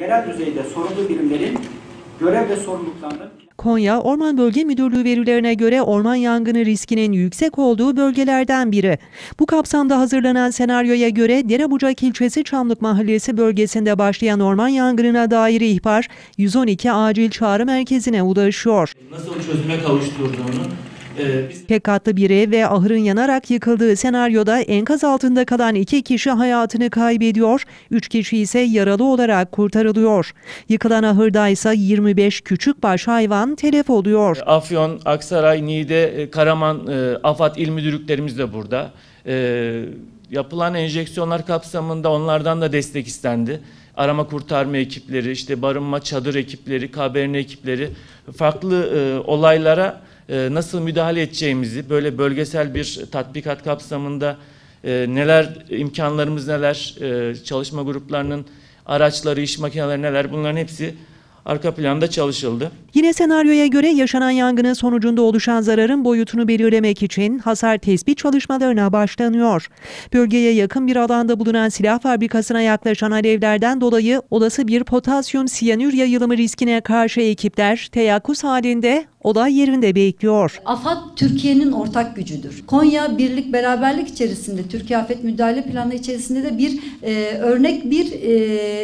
yerel düzeyde sorumlu birimlerin görev ve sorumluluklarını... Konya, Orman Bölge Müdürlüğü verilerine göre orman yangını riskinin yüksek olduğu bölgelerden biri. Bu kapsamda hazırlanan senaryoya göre Bucak ilçesi Çamlık mahallesi bölgesinde başlayan orman yangınına dair ihbar 112 acil çağrı merkezine ulaşıyor. Nasıl çözüme kavuşturduğunu... Tek katlı bir ev ve ahırın yanarak yıkıldığı senaryoda enkaz altında kalan 2 kişi hayatını kaybediyor, 3 kişi ise yaralı olarak kurtarılıyor. Yıkılan ahırda ise 25 küçükbaş hayvan telef oluyor. Afyon, Aksaray, Niğde, Karaman, AFAD il müdürlüklerimiz de burada. Yapılan enjeksiyonlar kapsamında onlardan da destek istendi. Arama kurtarma ekipleri, işte barınma çadır ekipleri, KBRN ekipleri farklı olaylara nasıl müdahale edeceğimizi, böyle bölgesel bir tatbikat kapsamında neler imkanlarımız neler, çalışma gruplarının araçları, iş makineleri neler, bunların hepsi arka planda çalışıldı. Yine senaryoya göre yaşanan yangının sonucunda oluşan zararın boyutunu belirlemek için hasar tespit çalışmalarına başlanıyor. Bölgeye yakın bir alanda bulunan silah fabrikasına yaklaşan alevlerden dolayı olası bir potasyum siyanür yayılımı riskine karşı ekipler teyakkuz halinde olay yerinde bekliyor. AFAD Türkiye'nin ortak gücüdür. Konya birlik beraberlik içerisinde, Türkiye Afet Müdahale Planı içerisinde de bir örnek bir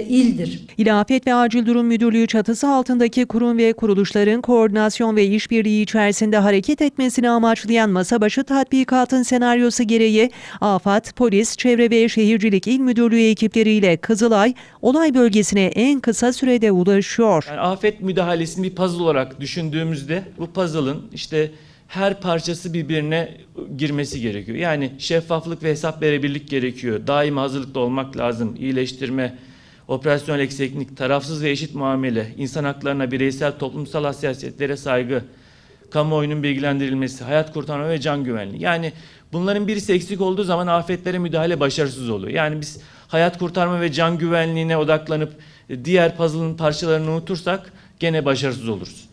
ildir. İl Afet ve Acil Durum Müdürlüğü çatısı altındaki kurum ve kuruluşların koordinasyon ve işbirliği içerisinde hareket etmesini amaçlayan masa başı tatbikatın senaryosu gereği AFAD, Polis, Çevre ve Şehircilik İl Müdürlüğü ekipleriyle Kızılay olay bölgesine en kısa sürede ulaşıyor. Yani afet müdahalesini bir puzzle olarak düşündüğümüzde bu puzzle'ın işte her parçası birbirine girmesi gerekiyor. Yani şeffaflık ve hesap verebilirlik gerekiyor. Daima hazırlıklı olmak lazım. İyileştirme, operasyonel eksiklik, tarafsız ve eşit muamele, insan haklarına, bireysel, toplumsal hasasiyetlere saygı, kamuoyunun bilgilendirilmesi, hayat kurtarma ve can güvenliği. Yani bunların birisi eksik olduğu zaman afetlere müdahale başarısız oluyor. Yani biz hayat kurtarma ve can güvenliğine odaklanıp diğer puzzle'ın parçalarını unutursak gene başarısız oluruz.